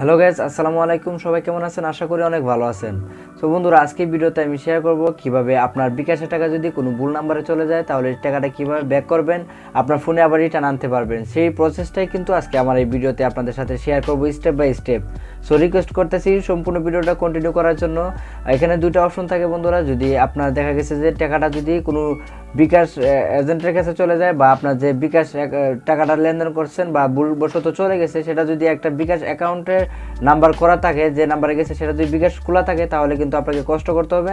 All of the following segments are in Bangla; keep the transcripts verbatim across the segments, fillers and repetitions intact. हेलो गाइस আসসালামু আলাইকুম সবাই কেমন আছেন আশা করি অনেক ভালো আছেন। সো বন্ধুরা আজকে ভিডিওতে আমি শেয়ার করব কিভাবে আপনার বিকাশের টাকা যদি কোনো ভুল নম্বরে চলে যায় তাহলে এই টাকাটা কিভাবে ব্যাক করবেন, আপনার ফোনে আবার রিটার্ন আনতে পারবেন। সেই প্রসেসটাই কিন্তু আজকে আমার এই ভিডিওতে আপনাদের সাথে শেয়ার করব step by step. So request করতেছি সম্পূর্ণ ভিডিওটা কন্টিনিউ করার জন্য। এখানে দুটো অপশন থাকে বন্ধুরা, যদি আপনার দেখা গেছে যে টাকাটা যদি কোনো বিকাশ এজেন্টের কাছে চলে যায় বা আপনার যে বিকাশ টাকাটা লেনদেন করছেন বা ভুলবশত চলে গেছে সেটা যদি একটা বিকাশ অ্যাকাউন্টের নাম্বার করা থাকে, যে নাম্বারে গেছে সেটা যদি বিকাশ খোলা থাকে তাহলে কিন্তু আপনাকে কষ্ট করতে হবে।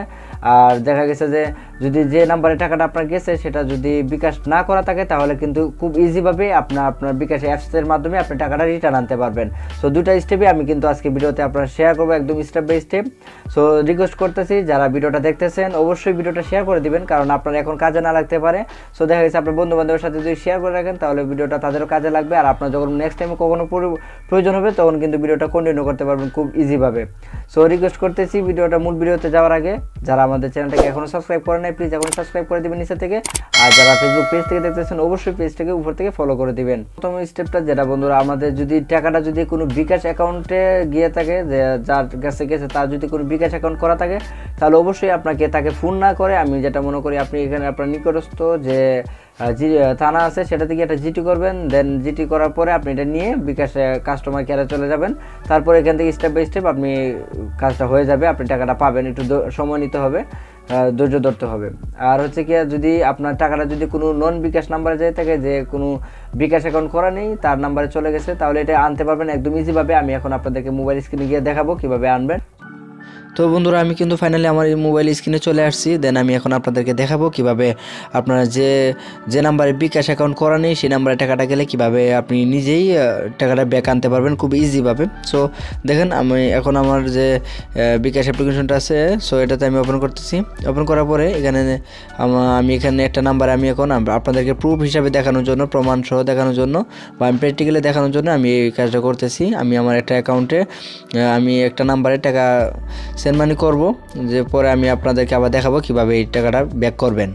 আর দেখা গেছে যে যদি যে নাম্বারে টাকাটা আপনার গেছে সেটা যদি বিকাশ না করা থাকে তাহলে কিন্তু খুব ইজিভাবে আপনার আপনার বিকাশ অ্যাপসের মাধ্যমে আপনি টাকাটা রিটার্ন আনতে পারবেন। সো দুইটা স্টেপে আমি কিন্তু আজকে ভিডিওতে আপনারা শেয়ার করবো একদম step by step. So request করতেছি যারা ভিডিওটা দেখতেছেন অবশ্যই ভিডিওটা শেয়ার করে দিবেন, কারণ আপনার এখন কাজে না লাগতে পারে। সো দেখা গেছে আপনার বন্ধু বান্ধবের সাথে যদি শেয়ার করে রাখেন তাহলে ভিডিওটা তাদেরও কাজে লাগবে, আর আপনার যখন নেক্সট টাইমে কখনো প্রয়োজন হবে তখন কিন্তু ভিডিওটা কন্টিনিউ করতে পারবেন খুব ইজিভাবে। সো রিকোয়েস্ট করতেছি ভিডিওটা মূল ভিডিওতে যাওয়ার আগে যারা আমাদের চ্যানেলটাকে এখনও সাবস্ক্রাইব করে নাই প্লিজ এখন সাবস্ক্রাইব করে দেবেন নিচে থেকে, আর যারা ফেসবুক পেজ থেকে দেখতেছেন অবশ্যই পেজটাকে উপর থেকে ফলো করে দেবেন। প্রথম স্টেপটা যেটা বন্ধুরা, আমাদের যদি টাকাটা যদি কোনো বিকাশ অ্যাকাউন্টে গিয়ে থাকে, যে যার কাছে গেছে তার যদি কোনো বিকাশ অ্যাকাউন্ট করা থাকে তাহলে অবশ্যই আপনাকে তাকে ফোন না করে আমি যেটা মনে করি আপনি এখানে আপনার নিকটস্থ যে জি থানা আছে সেটা থেকে একটা জিটি করবেন, দেন জিটি করার পরে আপনি এটা নিয়ে বিকাশে কাস্টমার কেয়ারে চলে যাবেন। তারপর এখান থেকে স্টেপ বাই স্টেপ আপনি কাজটা হয়ে যাবে, আপনি টাকাটা পাবেন। একটু সময় নিতে হবে, ধৈর্য ধরতে হবে। আর হচ্ছে কি যদি আপনার টাকাটা যদি কোনো নন বিকাশ নাম্বারে যায় থাকে, যে কোনো বিকাশ অ্যাকাউন্ট করা নেই তার নাম্বারে চলে গেছে, তাহলে এটা আনতে পারবেন একদম ইজিভাবে। আমি এখন আপনাদেরকে মোবাইল স্ক্রিনে গিয়ে দেখাবো কীভাবে আনবেন। তো বন্ধুরা আমি কিন্তু ফাইনালি আমার এই মোবাইল স্ক্রিনে চলে আসছি, দেন আমি এখন আপনাদেরকে দেখাবো কিভাবে আপনারা যে যে নাম্বারে বিকাশ অ্যাকাউন্ট করা নেই সেই নাম্বারে টাকাটা গেলে কিভাবে আপনি নিজেই টাকাটা ব্যাক আনতে পারবেন খুব ইজিভাবে। সো দেখেন আমি এখন আমার যে বিকাশ অ্যাপ্লিকেশনটা আছে সো এটাতে আমি ওপেন করতেছি। ওপেন করার পরে এখানে আমি এখানে একটা নাম্বারে আমি এখন আপনাদেরকে প্রুফ হিসাবে দেখানোর জন্য, প্রমাণসহ দেখানোর জন্য বা আমি প্র্যাকটিক্যালি দেখানোর জন্য আমি এই কাজটা করতেছি। আমি আমার একটা অ্যাকাউন্টে আমি একটা নাম্বারে টাকা সেন্ড মানি করবো, যে পরে আমি আপনাদেরকে আবার দেখাবো কিভাবে এই টাকাটা ব্যাক করবেন।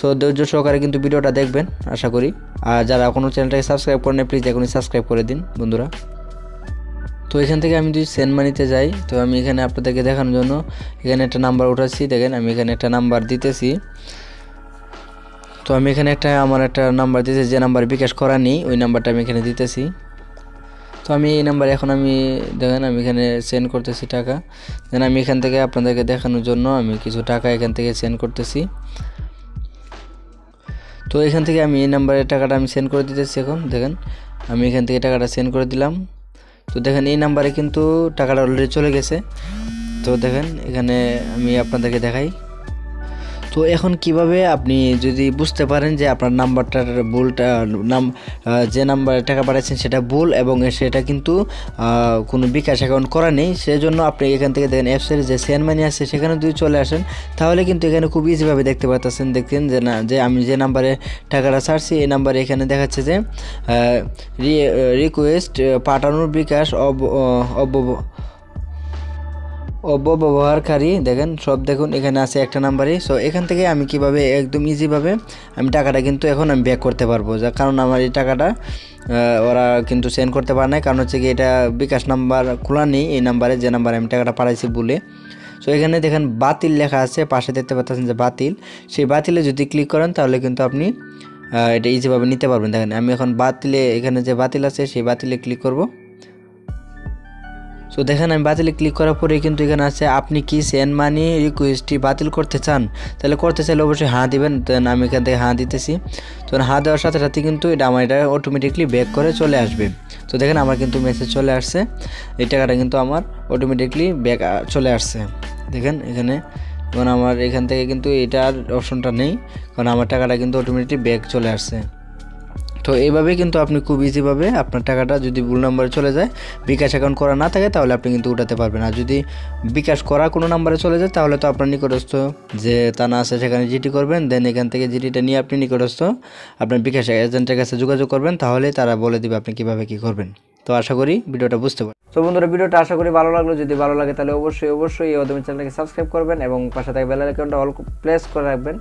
সো ধৈর্য সহকারে কিন্তু ভিডিওটা দেখবেন আশা করি। আর যারা এখনও চ্যানেলটাকে সাবস্ক্রাইব করেন প্লিজ এখনই সাবস্ক্রাইব করে দিন বন্ধুরা। তো এখান থেকে আমি যদি সেন্ড মানিতে যাই, তো আমি এখানে আপনাদেরকে দেখানোর জন্য এখানে একটা নাম্বার উঠাচ্ছি। দেখেন আমি এখানে একটা নাম্বার দিতেছি, তো আমি এখানে একটা আমার একটা নাম্বার দিতেছি যে নাম্বার বিকাশ করা নেই ওই নাম্বারটা আমি এখানে দিতেছি। তো আমি এই নাম্বারে এখন আমি দেখেন আমি এখানে সেন্ড করতেছি টাকা। দেন আমি এখান থেকে আপনাদেরকে দেখানোর জন্য আমি কিছু টাকা এখান থেকে সেন্ড করতেছি। তো এখান থেকে আমি এই নাম্বারে টাকাটা আমি সেন্ড করে দিতেছি। এখন দেখেন আমি এখান থেকে টাকাটা সেন্ড করে দিলাম। তো দেখেন এই নাম্বারে কিন্তু টাকাটা অলরেডি চলে গেছে। তো দেখেন এখানে আমি আপনাদেরকে দেখাই। তো এখন কিভাবে আপনি যদি বুঝতে পারেন যে আপনার নাম্বারটার ভুলটা নাম যে নাম্বারে টাকা পাঠাচ্ছেন সেটা ভুল এবং সেটা কিন্তু কোনো বিকাশ অ্যাকাউন্ট করা নেই, সেজন্য আপনি এখান থেকে দেখেন অ্যাপসের যে সেন্ড মানি আছে সেখানে যদি চলে আসেন তাহলে কিন্তু এখানে খুব ইজিভাবে দেখতে পাচ্ছেন। দেখেন যে না যে আমি যে নাম্বারে টাকাটা ছাড়ছি এই নাম্বারে এখানে দেখাচ্ছে যে রিকোয়েস্ট পাঠানোর বিকাশ অব অব অব্যবহারকারী। দেখেন সব দেখুন এখানে আছে একটা নাম্বারই। সো এখান থেকে আমি কিভাবে একদম ইজিভাবে আমি টাকাটা কিন্তু এখন আমি ব্যাক করতে পারবো, যার কারণ আমার এই টাকাটা ওরা কিন্তু সেন্ড করতে পারে না, কারণ হচ্ছে কি এটা বিকাশ নাম্বার খোলা নেই এই নাম্বারে যে নাম্বারে আমি টাকাটা পাঠাইছি বলে। সো এখানে দেখেন বাতিল লেখা আছে পাশে দেখতে পাচ্ছেন যে বাতিল, সেই বাতিলে যদি ক্লিক করেন তাহলে কিন্তু আপনি এটা ইজিভাবে নিতে পারবেন। দেখেন আমি এখন বাতিলে এখানে যে বাতিল আছে সেই বাতিলে ক্লিক করবো। সো দেখেন আমি বাতিলে ক্লিক করার পরে কিন্তু এখানে আছে আপনি কি সেন্ড মানি রিকোয়েস্টটি বাতিল করতে চান, তাহলে করতে চাইলে অবশ্যই হাঁ দিবেন। দেন আমি এখান থেকে হাঁ দিতেছি। তো হাঁ দেওয়ার সাথে সাথে কিন্তু এটা আমার এটা অটোমেটিকলি ব্যাক করে চলে আসবে। তো দেখেন আমার কিন্তু মেসেজ চলে আসছে, এই টাকাটা কিন্তু আমার অটোমেটিকলি ব্যাক চলে আসছে। দেখেন এখানে কারণ আমার এখান থেকে কিন্তু এটার অপশনটা নেই, কারণ আমার টাকাটা কিন্তু অটোমেটিকলি ব্যাক চলে আসছে। তো এইভাবে কিন্তু আপনি খুব ইজিভাবে আপনার টাকাটা যদি ভুল নাম্বারে চলে যায়, বিকাশ অ্যাকাউন্ট করা না থাকে তাহলে আপনি কিন্তু উঠাতে পারবেন। আর যদি বিকাশ করা কোনো নাম্বারে চলে যায় তাহলে তো আপনার নিকটস্থ যে থানা আছে সেখানে জিটি করবেন, দেন এখান থেকে জিটিটা নিয়ে আপনি নিকটস্থ আপনার বিকাশ এজেন্টের কাছে যোগাযোগ করবেন, তাহলে তারা বলে দেবে আপনি কীভাবে কী করবেন। তো আশা করি ভিডিওটা বুঝতে পারবেন। তো বন্ধুরা ভিডিওটা আশা করি ভালো লাগলো, যদি ভালো লাগে তাহলে অবশ্যই অবশ্যই এই অদমি চ্যানেলটাকে সাবস্ক্রাইব করবেন এবং পাশে থাকা বেল আইকনটা অল প্রেস করে রাখবেন।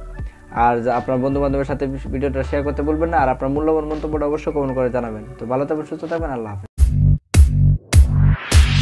আর আপনার বন্ধু বান্ধবের সাথে ভিডিওটা শেয়ার করতে বলবেন না, আর আপনার মূল্যবান মন্তব্যটা অবশ্যই কমেন্ট করে জানাবেন। তো ভালো থাকবেন, সুস্থ থাকবেন, আল্লাহ হাফেজ।